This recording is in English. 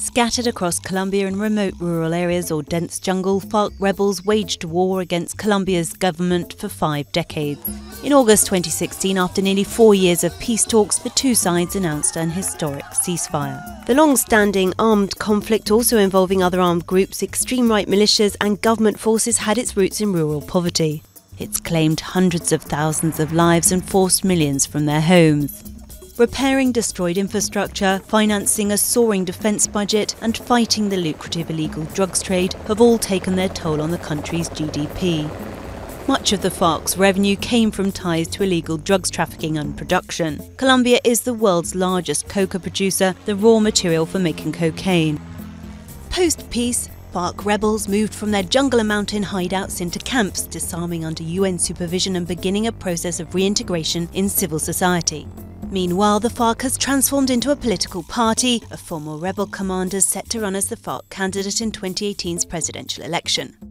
Scattered across Colombia in remote rural areas or dense jungle, FARC rebels waged war against Colombia's government for 5 decades. In August 2016, after nearly 4 years of peace talks, the two sides announced an historic ceasefire. The long-standing armed conflict, also involving other armed groups, extreme right militias and government forces, had its roots in rural poverty. It's claimed hundreds of thousands of lives and forced millions from their homes. Repairing destroyed infrastructure, financing a soaring defence budget and fighting the lucrative illegal drugs trade have all taken their toll on the country's GDP. Much of the FARC's revenue came from ties to illegal drugs trafficking and production. Colombia is the world's largest coca producer, the raw material for making cocaine. Post-peace, FARC rebels moved from their jungle and mountain hideouts into camps, disarming under UN supervision and beginning a process of reintegration in civil society. Meanwhile, the FARC has transformed into a political party. A former rebel commander set to run as the FARC candidate in 2018's presidential election.